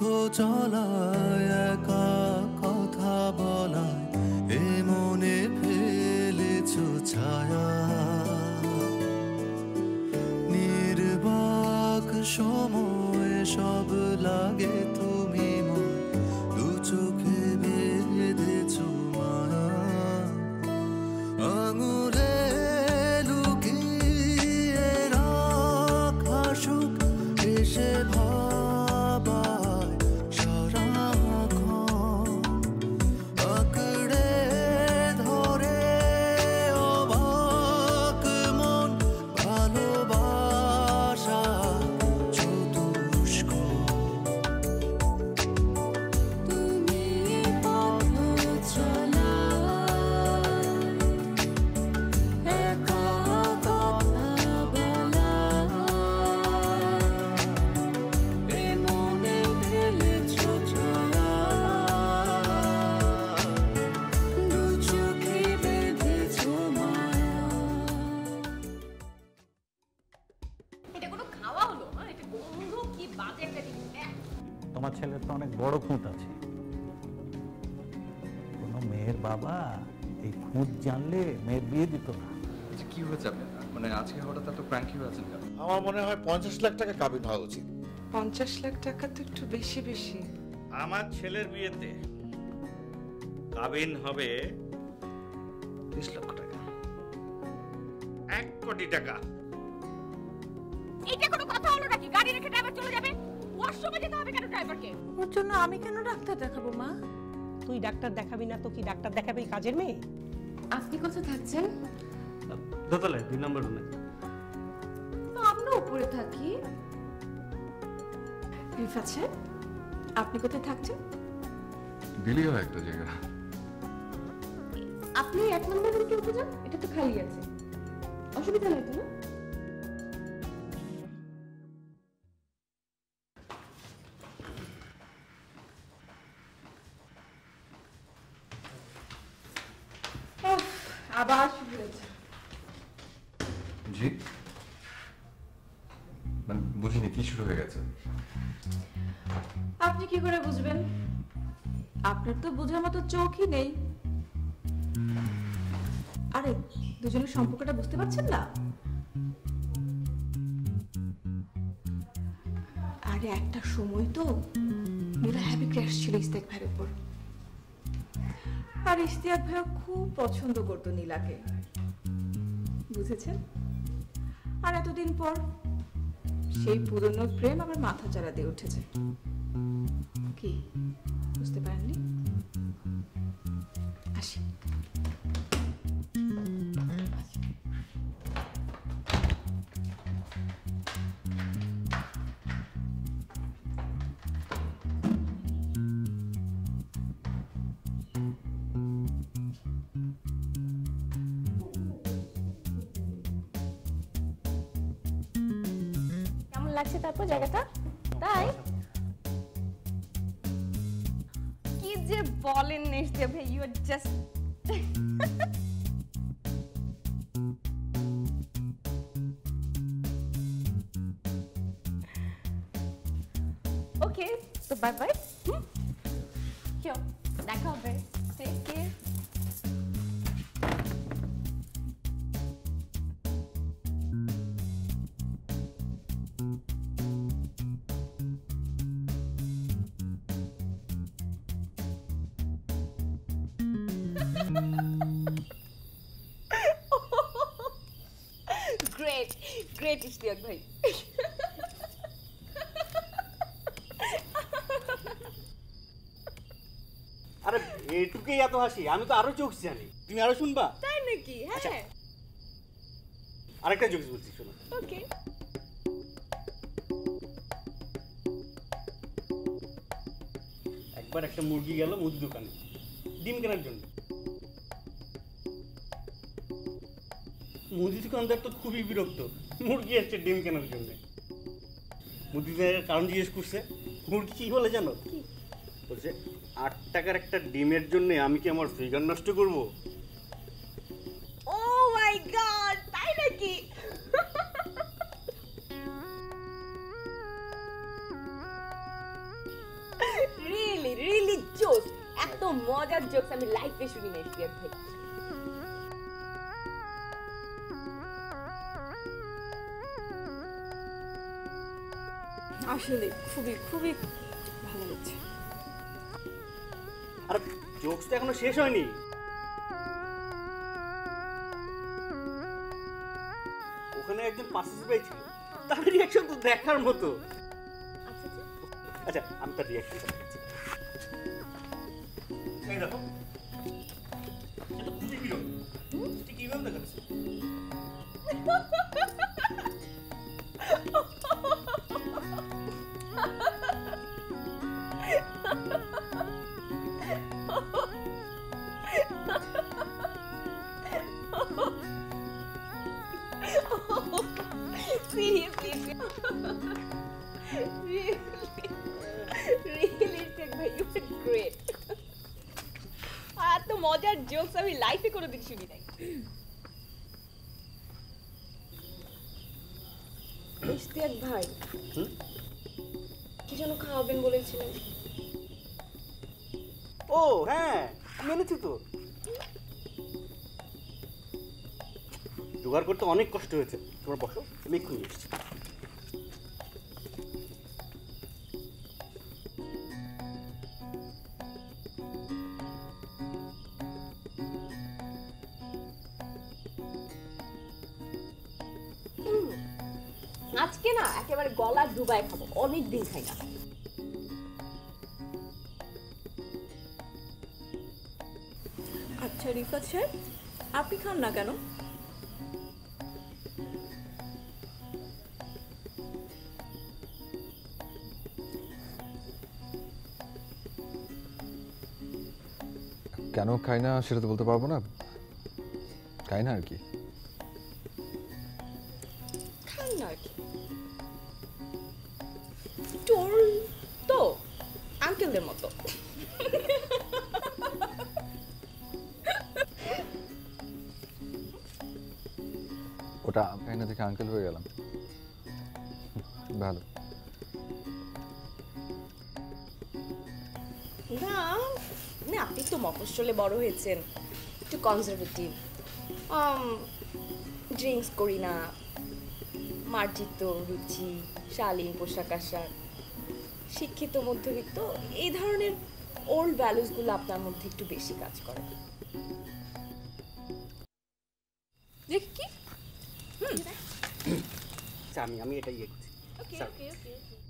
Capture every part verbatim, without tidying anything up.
পথ চলায় একা কথা বলায় এ মনে ফেলেছ ছায়া। নির্বাক সময়ে সব লাগে তুমি মন দু চোখে বেঁধেছ মায়া। আঙুলে লুকিয়ে রাখা সুখ এসে ডাক্তার দেখাবি না তো কি ডাক্তার দেখাবি কাজের মেয়ে। আপনি কোথায় থাকছেন? দোতলায় দুই নম্বর রুমে। আমরা উপরে থাকি। ঠিক আছে, আপনি কোথায় থাকছেন? দিলিও একটা জায়গা। আপনি এক নম্বর রুমে উঠে যান, এটা তো খালি আছে, অসুবিধা নেই তো। আবার শুরু হয়েছে। জি মানে বুঝিনি কি শুরু হয়ে গেছে। আপনি কি করে বুঝবেন? আপনার তো বোঝার মতো চোখই নেই। আরে দুজনের সম্পর্কটা বুঝতে পারছেন না? আরে একটা সময় তো নীলা হ্যাপি ক্র্যাশ ছিল ইস্তেক ভাইয়ের উপর। আর ইশতিয়াক ভাইয়া খুব পছন্দ করতো নীলাকে, বুঝেছেন? আর এতদিন পর সেই পুরনো প্রেম আবার মাথা চাড়া দিয়ে উঠেছে। কি বুঝতে পারেননি? আসি। তারপর জায়গাটা তাই কি যে বলেন ইশতিয়াক ভাই, ইউ আর জাস্ট ওকে। তো বাই বাই, কিও দেখা হবে। Take care. ইশতিয়াক ভাই আরে এটুকুই এত হাসি, আমি তো আরো জোকস জানি। তুমি আরো শুনবা? তাই নাকি? হ্যাঁ আরেকটা জোকস বলছি, শোনো। ওকে। একবার একটা মুরগি গেল মুদি দোকানে ডিম কেনার জন্য। মুদি দোকানদার তো খুবই বিরক্ত, মুরগি আসছে ডিম কেনার জন্য। মুদিদের কারণ জিজ্ঞেস করছে, মুরগি কি বলে জানো? বলছে আট টাকার একটা ডিমের জন্য আমি কি আমার ফিগার নষ্ট করব? ও মাই গড, তাই নাকি? really really jokes এত মজার jokes আমি লাইফে শুনি না ইশতিয়াক ভাই আসলে খুবই খুবই ভালো হচ্ছে আর jokes তো এখনো শেষ হয়নি ওখানে একজন পার্টিসিপেট ছিল তার রিঅ্যাকশন তো দেখার মতো अच्छा हम तो रिएक्शन नहीं रखो ये तो पूरी वीडियो ठीक ही बंद कर दो सीरियसली मजार जोक्स अभी लाइफ ही कोई दिन शुरू नहीं इश्तियाक भाई कि जानो खावेन बोले छिलेन ओ हां मेने तो जुगाड़ करते अनेक कष्ट হয়েছে তোমরা বসো আমি এক্ষুনি আসছি आज के ना एक बार गला डुबाए खाबो अनेक दिन खाई ना अच्छा रिफात साहेब आपनी खान ना केन কেন খাই না সেটা তো বলতে পারবো না খাই না আর কি अंकल हो गया भालो ना ना आपनी तो मफस्सले बड़ होयेछेन एकटु कन्जारभेटिव ड्रिंक्स करी ना मार्जित रुचि शालीन पोशाक आशाक शिक्षित मध्यबित्त एई धरनेर ओल्ड भ्यालुजगुलो आपनार मध्ये एकटु बेशी काज करे देखि আমি আমি এটা ইয়ে করছি ওকে ওকে ওকে আপনি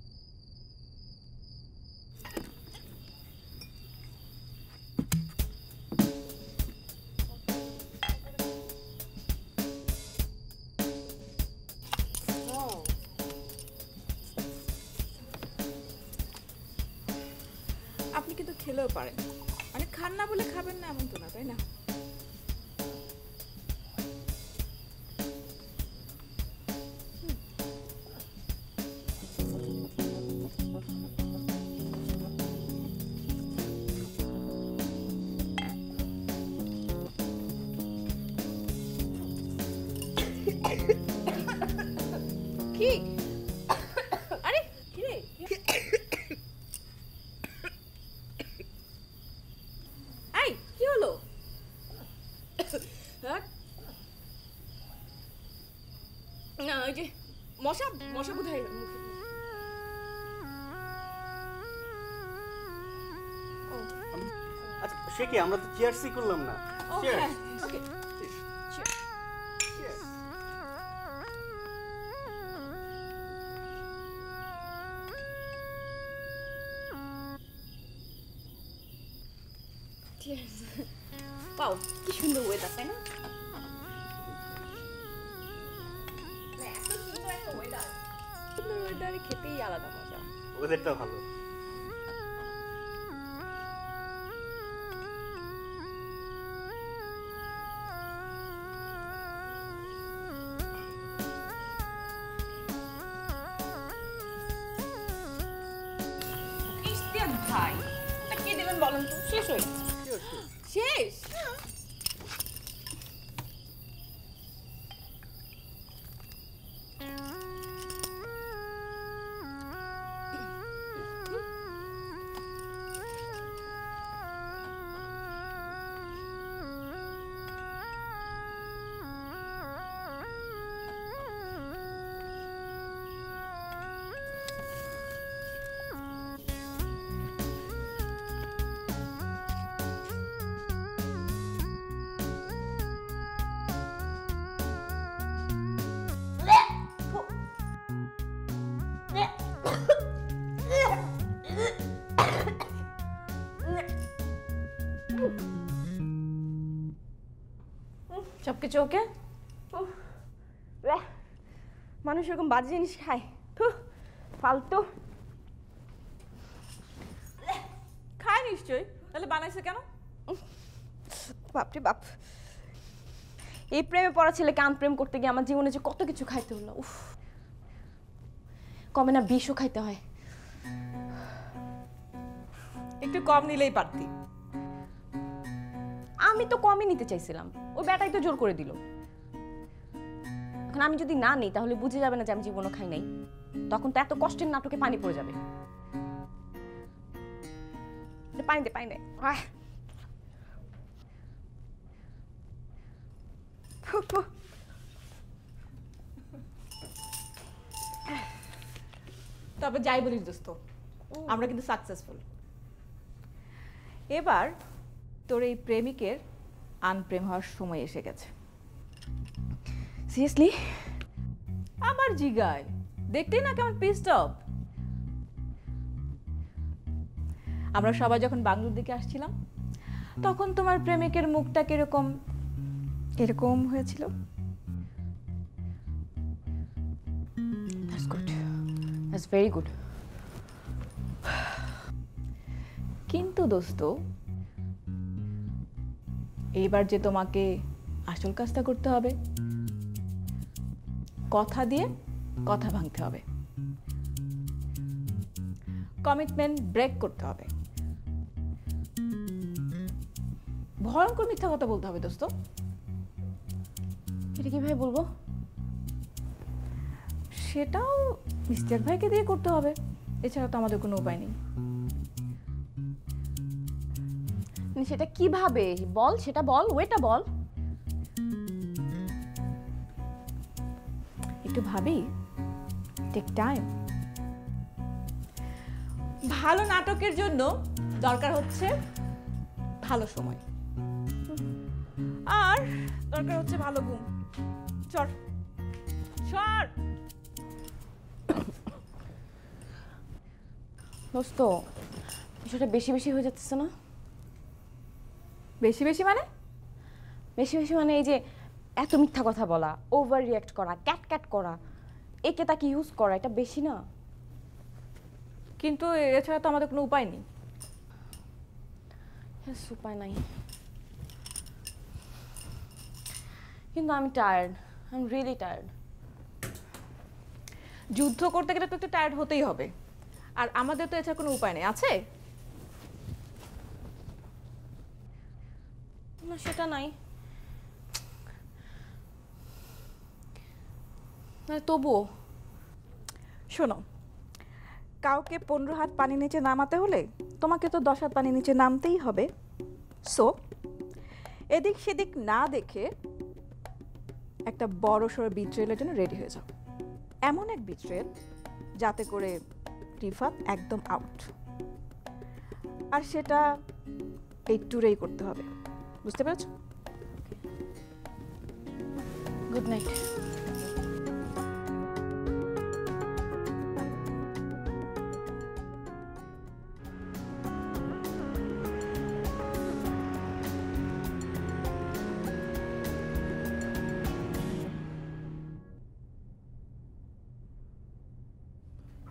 কিন্তু খেলেও পারেন মানে খান না বলে খাবেন না এমন তো না তাই না मशा मशा बुधाई अच्छा সে কি আমরা তো চিয়ারসই করলাম না চিয়ারস ওকে চিয়ারস চিয়ারস পাও কি সুন্দর ওয়েদার তাই না খেতেই আলাদা মজা ওদেরটা ভালো ইশতিয়াক ভাই তা কি দিলেন বলেন তো শেষ হই শেষ चपके चौके मानुष এরকম বাজে জিনিস খায় ফালতু খায় নিশ্চয়ই তাহলে বানাইছে কেন বাপ রে বাপ এই প্রেমে পড়া ছেলে কাম প্রেম করতে গিয়ে আমার জীবনে যে কত কিছু খাইতে হলো উফ কমে না বিশও খাইতে হয় একটু কম নিলেই পারতি আমি তো কমই নিতে চাইছিলাম ওই ব্যাটাই তো জোর করে দিল এখন আমি যদি না নেই তাহলে বুঝে যাবে না যে আমি জীবনও খাই নাই তখন তো এত কষ্টের নাটকে পানি পড়ে যাবে পানি দে পানি দে তবে যাই বলিস দোস্ত আমরা কিন্তু সাকসেসফুল এবার তোর এই প্রেমিকের আনপ্রেম হওয়ার সময় এসে গেছে সিরিয়াসলি আমার জিগায় দেখতে না কেমন পিসড আপ আমরা সবাই যখন বাংলার দিকে আসছিলাম তখন তোমার প্রেমিকের মুখটা কিরকম এরকম হয়েছিল that's good that's very good কিন্তু দোস্ত এইবার যে তোমাকে আসল কাজটা করতে হবে কথা দিয়ে কথা ভাঙতে হবে কমিটমেন্ট ব্রেক করতে হবে ভয়ঙ্কর মিথ্যা কথা বলতে হবে দোস্ত এটা কিভাবে বলবো সেটাও মিস্টার ভাইকে দিয়ে করতে হবে এছাড়া তো আমাদের কোনো উপায় নেই সেটা কিভাবে বল সেটা বল ওইটা বল একটু ভাবি টেক টাইম ভালো নাটকের জন্য দরকার হচ্ছে ভালো সময় আর দরকার হচ্ছে ভালো ঘুম চল চল দোস্ত সেটা বেশি বেশি হয়ে যাচ্ছে না বেশি বেশি মানে বেশি বেশি মানে এই যে এত মিথ্যা কথা বলা ওভার রিয়াক্ট করা ক্যাট ক্যাট করা একে তাকে ইউজ করা এটা বেশি না কিন্তু এছাড়া তো আমাদের কোনো উপায় নেই উপায় নাই কিন্তু আমি tired I am really tired যুদ্ধ করতে গেলে তো একটু টায়ার্ড হতেই হবে আর আমাদের তো এছাড়া কোনো উপায় নেই আছে না সেটা নাই তবুও শোনো কাউকে পনেরো হাত পানি নিচে নামাতে হলে তোমাকে তো দশ হাত পানি নিচে নামতেই হবে সো এদিক সেদিক না দেখে একটা বড় সড়ো বিট্রেলের জন্য রেডি হয়ে যাও এমন এক বিট্রেল যাতে করে রিফাত একদম আউট আর সেটা এই ট্যুরেই করতে হবে বুঝতে পেরেছো গুড নাইট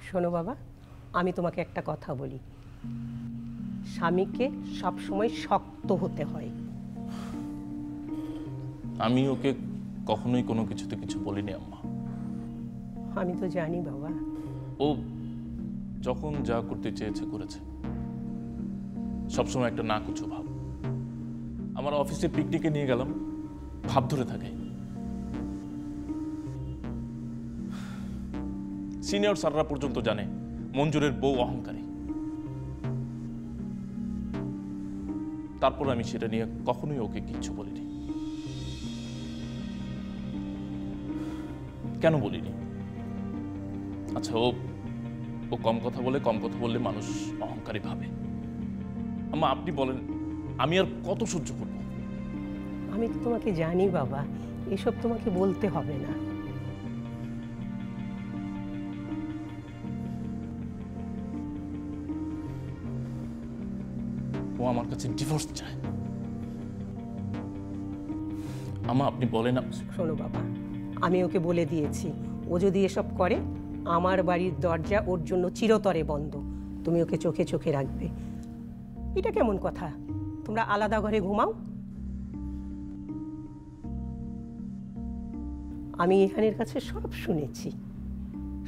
শোনো বাবা আমি তোমাকে একটা কথা বলি স্বামীকে সবসময় শক্ত হতে হয় আমি ওকে কখনোই কোনো কিছুতে কিছু বলিনি আম্মা আমি তো জানি বাবা ও যখন যা করতে চেয়েছে করেছে সবসময় একটা না কিছু ভাব আমার অফিসে পিকনিকে নিয়ে গেলাম ভাব ধরে থাকে সিনিয়র স্যাররা পর্যন্ত জানে মঞ্জুরের বউ অহংকারী তারপর আমি সেটা নিয়ে কখনোই ওকে কিচ্ছু বলিনি কেন বলিনি আচ্ছা ও ও কম কথা বলে কম কথা বললে মানুষ অহংকারী ভাবে আম্মা আপনি বলেন আমি আর কত সহ্য করব আমি তো তোমাকে জানি বাবা এসব তোমাকে বলতে হবে না আমার কাছে ডিভোর্স চায় আমা আপনি বলেন না। শোনো বাবা, আমি ওকে বলে দিয়েছি, ও যদি এসব করে আমার বাড়ির দরজা ওর জন্য চিরতরে বন্ধ। তুমি ওকে চোখে চোখে রাখবে। এটা কেমন কথা, তোমরা আলাদা ঘরে ঘুমাও। আমি এখানের কাছে সব শুনেছি,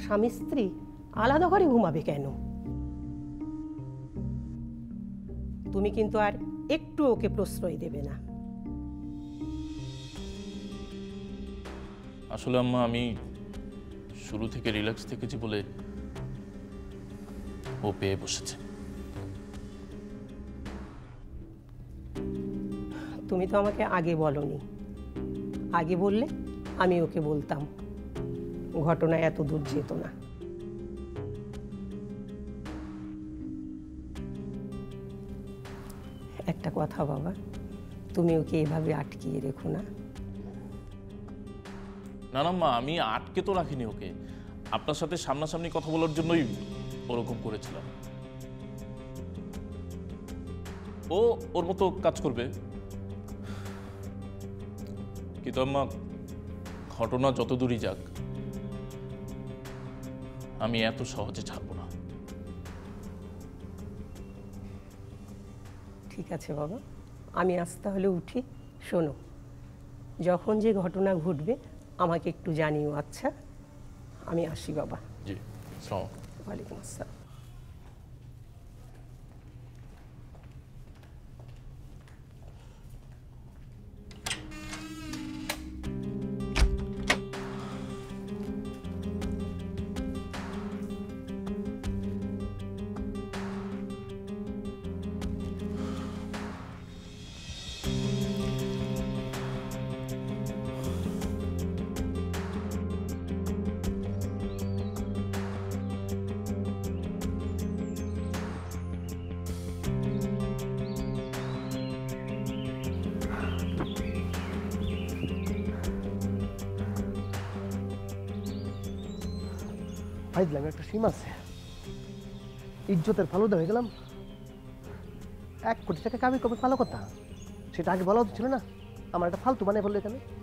স্বামী স্ত্রী আলাদা ঘরে ঘুমাবে কেন? তুমি কিন্তু আর একটু ওকে প্রশ্রয় দেবে না। আসলে আম্মা, আমি শুরু থেকে রিল্যাক্স থেকেছি বলে ও পেয়ে বসেছে। তুমি তো আমাকে আগে বলনি, আগে বললে আমি ওকে বলতাম, ঘটনা এত দূর যেত না। একটা কথা বাবা, তুমি ওকে এভাবে আটকিয়ে রেখো না। না না মা, আমি আটকে তো রাখিনি ওকে, আপনার সাথে সামনাসামনি কথা বলার জন্যই ওরকম করেছিলাম। ও ওর মতো কাজ করবে। কিন্তু আম্মা, ঘটনা যত দূরই যাক, আমি এত সহজে ছাড়বো না। ঠিক আছে বাবা, আমি আজ তাহলে উঠি। শোনো, যখন যে ঘটনা ঘটবে আমাকে একটু জানিও। আচ্ছা, আমি আসি বাবা। জি, ওয়ালাইকুম আসসালাম। ভাইজলাম একটা সীমা আছে, ইজ্জতের ফালুদা হয়ে গেলাম। এক কোটি টাকা কামি কবে, ভালো কথা, সেটা আগে বলা উচিত ছিল না? আমার একটা ফালতু বানিয়ে ফেললো এখানে।